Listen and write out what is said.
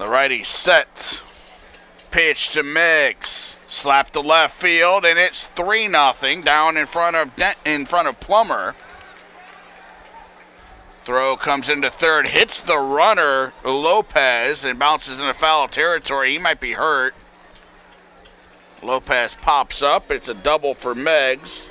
The righty sets. Pitch to Mix. Slap to left field, and it's 3-0 down in front of Plummer. Throw comes into third, hits the runner, Lopez, and bounces into foul territory. He might be hurt. Lopez pops up. It's a double for Meigs.